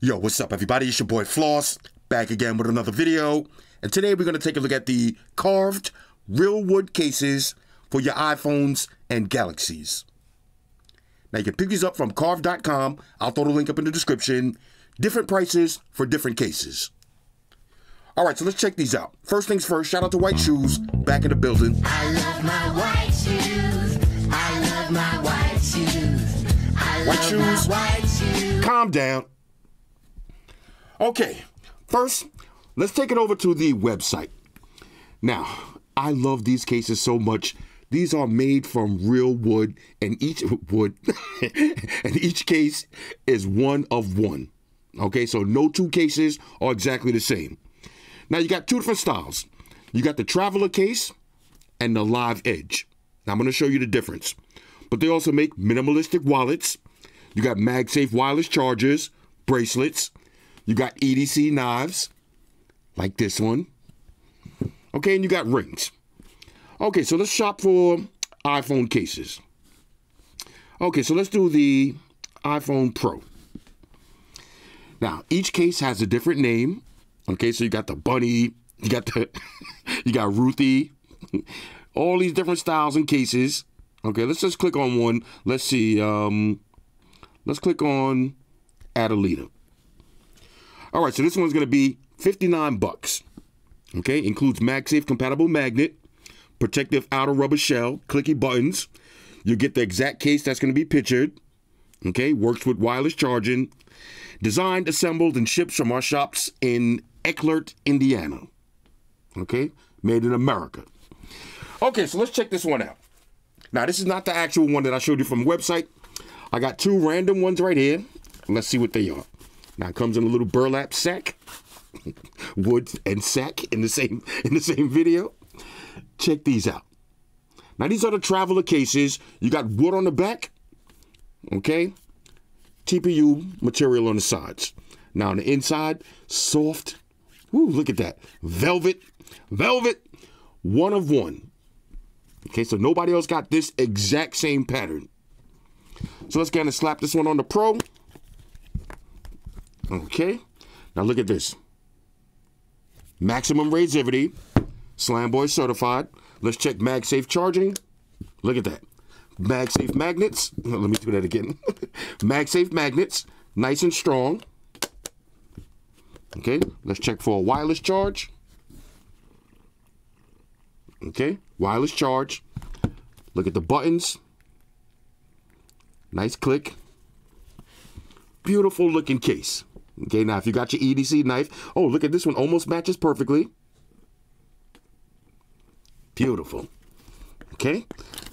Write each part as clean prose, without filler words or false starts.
Yo, what's up everybody, it's your boy Floss, back again with another video, and today we're going to take a look at the carved real wood cases for your iPhones and Galaxies. Now you can pick these up from carved.com, I'll throw the link up in the description, different prices for different cases. Alright, so let's check these out. First things first, shout out to White Shoes, back in the building. I love my white shoes, I love my white shoes, I love my white shoes. Calm down. Okay, first, let's take it over to the website. Now, I love these cases so much. These are made from real wood, and each case is one of one. Okay, so no two cases are exactly the same. Now, you got two different styles. You got the Traveler case and the Live Edge. Now, I'm going to show you the difference. But they also make minimalistic wallets. You got MagSafe wireless chargers, bracelets. You got EDC knives, like this one. Okay, and you got rings. Okay, so let's shop for iPhone cases. Okay, so let's do the iPhone Pro. Now, each case has a different name. Okay, so you got the Bunny, you got the, you got Ruthie, all these different styles and cases. Okay, let's just click on one. Let's see, let's click on Adelita. All right, so this one's going to be $59. Okay, includes MagSafe compatible magnet, protective outer rubber shell, clicky buttons. You get the exact case that's going to be pictured. Okay, works with wireless charging. Designed, assembled, and shipped from our shops in Ecklert, Indiana. Okay, made in America. Okay, so let's check this one out. Now, this is not the actual one that I showed you from the website. I got two random ones right here. Let's see what they are. Now it comes in a little burlap sack, wood and sack in the same video. Check these out. Now these are the Traveler cases. You got wood on the back, okay? TPU material on the sides. Now on the inside, soft, woo, look at that. Velvet, one of one. Okay, so nobody else got this exact same pattern. So let's kind of slap this one on the Pro. Okay, now look at this. Maximum razivity, Slamboy certified. Let's check MagSafe charging. Look at that. MagSafe magnets. Let me do that again. MagSafe magnets, nice and strong. Okay, let's check for a wireless charge. Okay, wireless charge. Look at the buttons. Nice click. Beautiful looking case. Okay, now if you got your EDC knife, oh, look at this one, almost matches perfectly. Beautiful. Okay,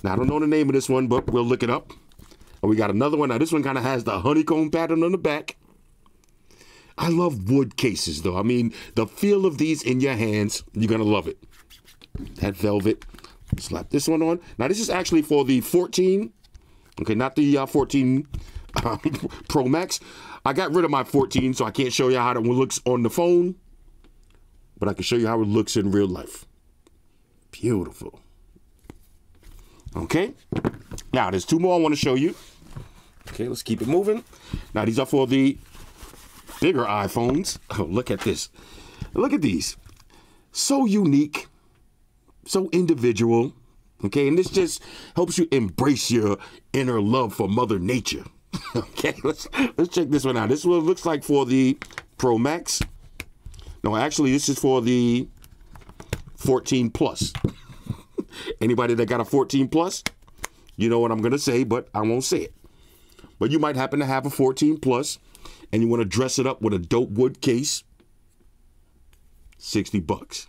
now I don't know the name of this one, but we'll look it up. Oh, we got another one. Now this one kind of has the honeycomb pattern on the back. I love wood cases, though. I mean, the feel of these in your hands, you're going to love it. That velvet. Slap this one on. Now this is actually for the 14. Okay, not the 14 Pro Max. I got rid of my 14, so I can't show you how that one looks on the phone, but I can show you how it looks in real life. Beautiful. Okay, now there's two more I want to show you. Okay, let's keep it moving. Now these are for the bigger iPhones. Oh, look at this. Look at these. So unique, so individual. Okay, and this just helps you embrace your inner love for Mother Nature. Okay, let's check this one out. This one looks like for the Pro Max. No, actually, this is for the 14 Plus. Anybody that got a 14 Plus, you know what I'm going to say, but I won't say it. But you might happen to have a 14 Plus, and you want to dress it up with a dope wood case. $60.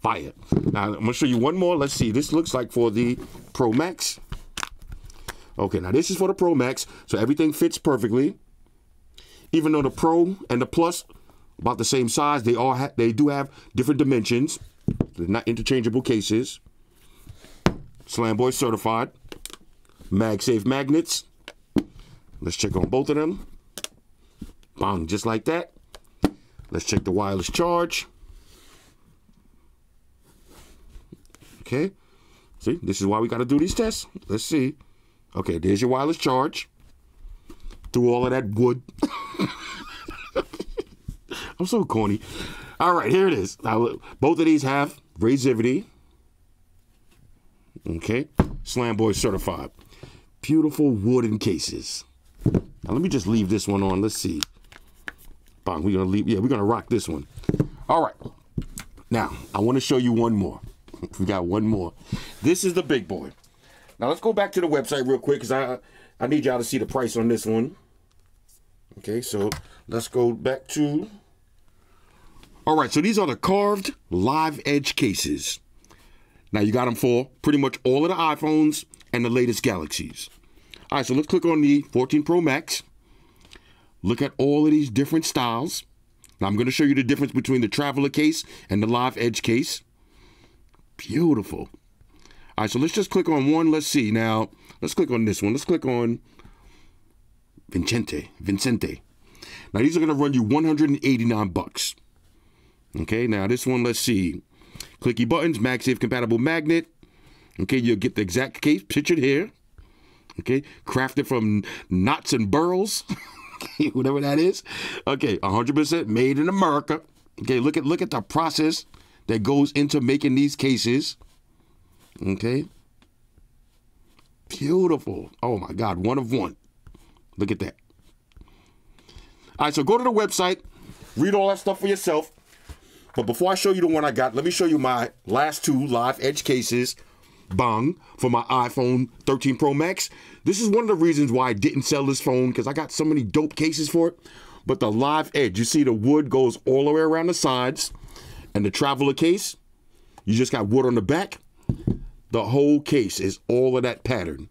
Fire. Now, I'm going to show you one more. Let's see. This looks like for the Pro Max. Okay, now this is for the Pro Max, so everything fits perfectly. Even though the Pro and the Plus about the same size, they do have different dimensions. They're not interchangeable cases. Slamboy certified. MagSafe magnets. Let's check on both of them. Bang, just like that. Let's check the wireless charge. Okay, see, this is why we got to do these tests. Let's see. Okay, there's your wireless charge. through all of that wood. I'm so corny. All right, here it is. Now, both of these have Razivity. Okay, Slamboy certified. Beautiful wooden cases. Now let me just leave this one on. Let's see. Bang, we're gonna leave. Yeah, we're gonna rock this one. All right. Now I want to show you one more. We got one more. This is the big boy. Now let's go back to the website real quick because I need y'all to see the price on this one. Okay, so let's go back to. All right, so these are the carved live edge cases. Now you got them for pretty much all of the iPhones and the latest Galaxies. All right, so let's click on the 14 Pro Max. Look at all of these different styles. Now I'm gonna show you the difference between the Traveler case and the Live Edge case. Beautiful. All right, so let's just click on one, let's see. Now, let's click on this one. Let's click on Vincente. Now these are gonna run you $189. Okay, now this one, let's see. Clicky buttons, MagSafe compatible magnet. Okay, you'll get the exact case pictured here. Okay, crafted from knots and burls. Okay, whatever that is. Okay, 100% made in America. Okay, look at the process that goes into making these cases. Okay. Beautiful. Oh my God, one of one. Look at that. All right, so go to the website, read all that stuff for yourself. But before I show you the one I got, let me show you my last two Live Edge cases. Bang, for my iPhone 13 Pro Max. This is one of the reasons why I didn't sell this phone, because I got so many dope cases for it. But the Live Edge, you see the wood goes all the way around the sides, and the Traveler case, you just got wood on the back. The whole case is all of that pattern.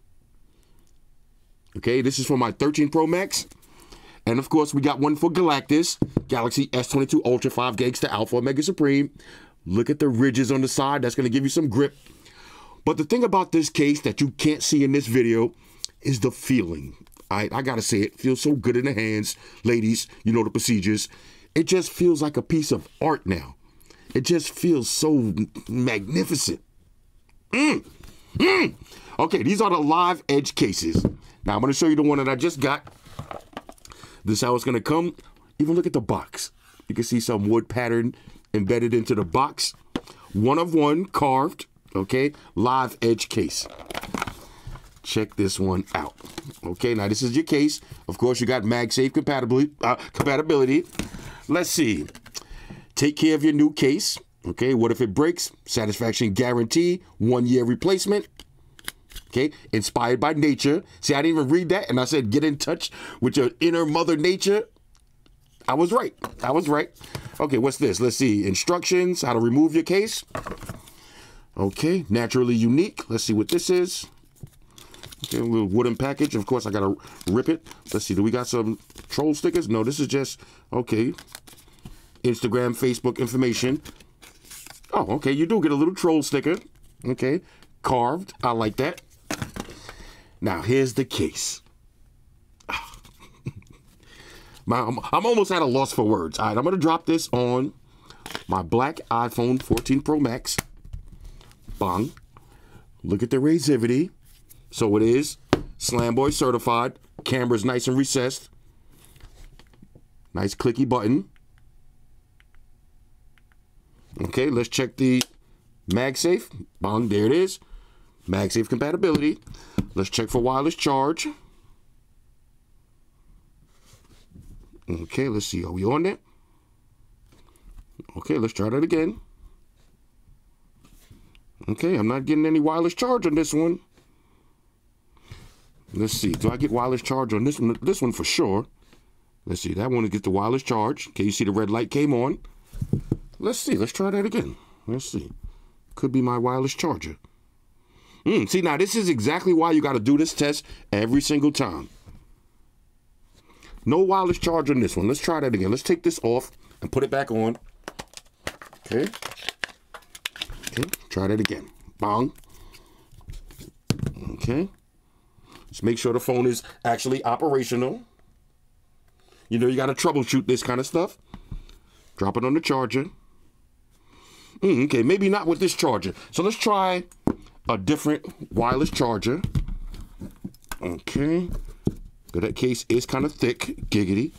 Okay, this is for my 13 Pro Max. And of course, we got one for Galactus, Galaxy S22 Ultra 5 Gigs to Alpha Omega Supreme. Look at the ridges on the side. That's going to give you some grip. But the thing about this case that you can't see in this video is the feeling. I gotta say, it feels so good in the hands. Ladies, you know the procedures. It just feels like a piece of art now. It just feels so magnificent. Okay, these are the Live Edge cases. Now I'm gonna show you the one that I just got. This is how it's gonna come. Even look at the box. You can see some wood pattern embedded into the box. One of one, carved. Okay, Live Edge case. Check this one out. Okay, now this is your case. Of course, you got MagSafe compatibility. Let's see. Take care of your new case. Okay, what if it breaks? Satisfaction guarantee, 1-year replacement. Okay, inspired by nature. See, I didn't even read that, and I said get in touch with your inner mother nature. I was right. I was right. Okay, what's this? Let's see. Instructions, how to remove your case. Okay, naturally unique. Let's see what this is. Okay, a little wooden package. Of course, I gotta rip it. Let's see, do we got some troll stickers? No, this is just, okay, Instagram, Facebook information. Oh, okay, you do get a little troll sticker. Okay, carved. I like that. Now, here's the case. I'm almost at a loss for words. All right, I'm gonna drop this on my black iPhone 14 Pro Max. Bang. Look at the Razivity. So it is Slamboy certified. Camera's nice and recessed. Nice clicky button. Okay, let's check the MagSafe. Bang, there it is. MagSafe compatibility. Let's check for wireless charge. Okay, let's see. Are we on that? Okay, let's try that again. Okay, I'm not getting any wireless charge on this one. Let's see, do I get wireless charge on this one? This one for sure. Let's see, that one gets the wireless charge. Okay, you see the red light came on. Let's see, let's try that again. Let's see, could be my wireless charger. See, now this is exactly why you gotta do this test every single time. No wireless charge on this one. Let's try that again. Let's take this off and put it back on. Okay. Okay, try that again. Bang. Okay. Just make sure the phone is actually operational. You know, you got to troubleshoot this kind of stuff. Drop it on the charger. Okay, maybe not with this charger. So let's try a different wireless charger. Okay. But that case is kind of thick, giggity.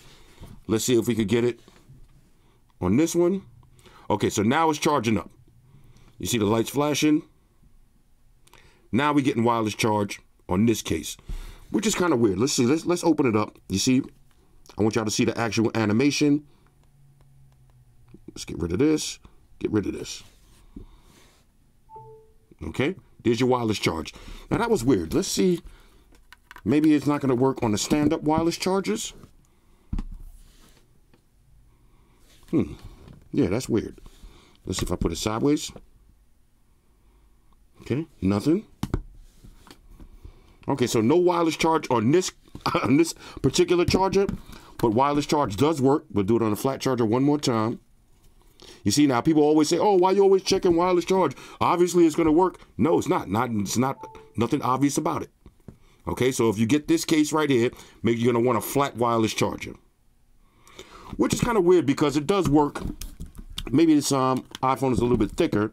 Let's see if we could get it on this one. Okay, so now it's charging up. You see the lights flashing? Now we're getting wireless charge on this case, which is kind of weird. Let's see, let's open it up. You see, I want y'all to see the actual animation. Let's get rid of this, get rid of this. Okay, there's your wireless charge. Now that was weird. Let's see, maybe it's not gonna work on the stand-up wireless chargers. Yeah, that's weird. Let's see if I put it sideways. Okay, nothing. Okay, so no wireless charge on this particular charger, but wireless charge does work. We'll do it on a flat charger one more time. You see now, people always say, "Oh, why you always checking wireless charge? Obviously, it's gonna work." No, it's not. Nothing obvious about it. Okay, so if you get this case right here, maybe you're gonna want a flat wireless charger, which is kind of weird because it does work. Maybe this iPhone is a little bit thicker,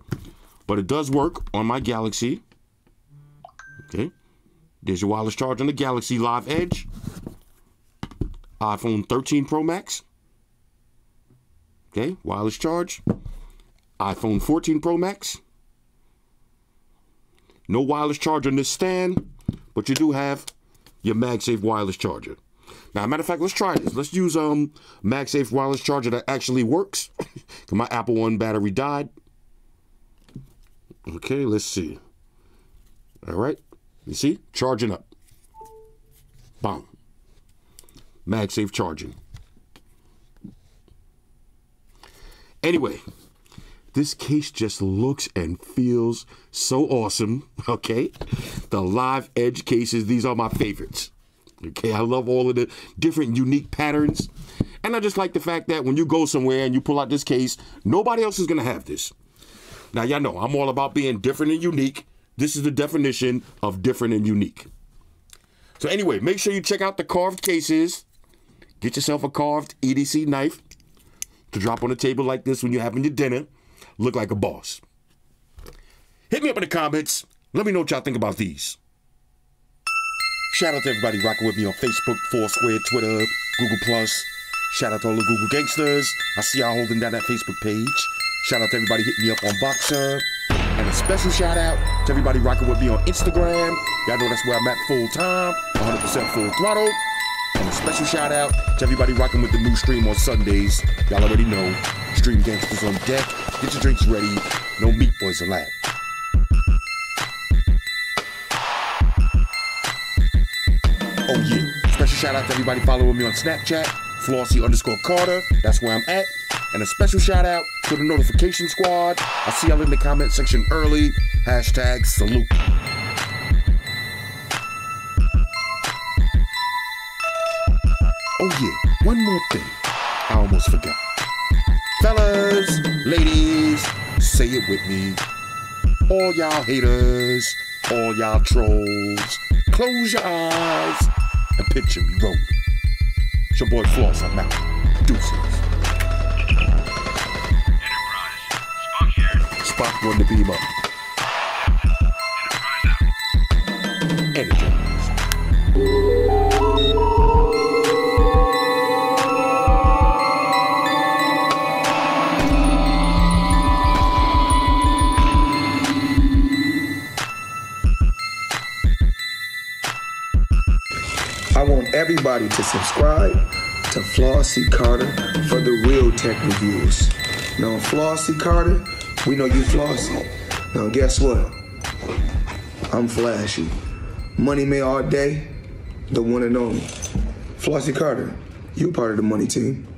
but it does work on my Galaxy. Okay. There's your wireless charge on the Galaxy Live Edge, iPhone 13 Pro Max, okay, wireless charge, iPhone 14 Pro Max, no wireless charge on this stand, but you do have your MagSafe wireless charger. Now, matter of fact, let's try this. Let's use MagSafe wireless charger that actually works, because my Apple One battery died. Okay, let's see. All right. You see, charging up. Boom. MagSafe charging. Anyway, this case just looks and feels so awesome, okay? The Live Edge cases, these are my favorites. Okay, I love all of the different unique patterns. And I just like the fact that when you go somewhere and you pull out this case, nobody else is gonna have this. Now, y'all know, I'm all about being different and unique. This is the definition of different and unique. So anyway, make sure you check out the carved cases. Get yourself a carved EDC knife to drop on a table like this when you're having your dinner. Look like a boss. Hit me up in the comments. Let me know what y'all think about these. Shout out to everybody rocking with me on Facebook, Foursquare, Twitter, Google+. Shout out to all the Google gangsters. I see y'all holding down that Facebook page. Shout out to everybody hitting me up on Boxer. And a special shout out to everybody rocking with me on Instagram. Y'all know that's where I'm at full time, 100% full throttle. And a special shout out to everybody rocking with the new stream on Sundays. Y'all already know, Stream Gangsters on deck. Get your drinks ready, no meat boys allowed. Oh yeah, special shout out to everybody following me on Snapchat, Flossy_Carter, that's where I'm at. And a special shout out to the notification squad. I see y'all in the comment section early. Hashtag salute. Oh yeah, one more thing. I almost forgot. Fellas, ladies, say it with me. All y'all haters, all y'all trolls, close your eyes and picture me rolling. It's your boy Floss, I'm out. Deuces. Spock wanted to beam up. I want everybody to subscribe to Flossy Carter for the real tech reviews. Now, Flossy Carter, we know you flossy. Now guess what? I'm flashy. Money made all day, the one and only. Flossy Carter, you part of the money team.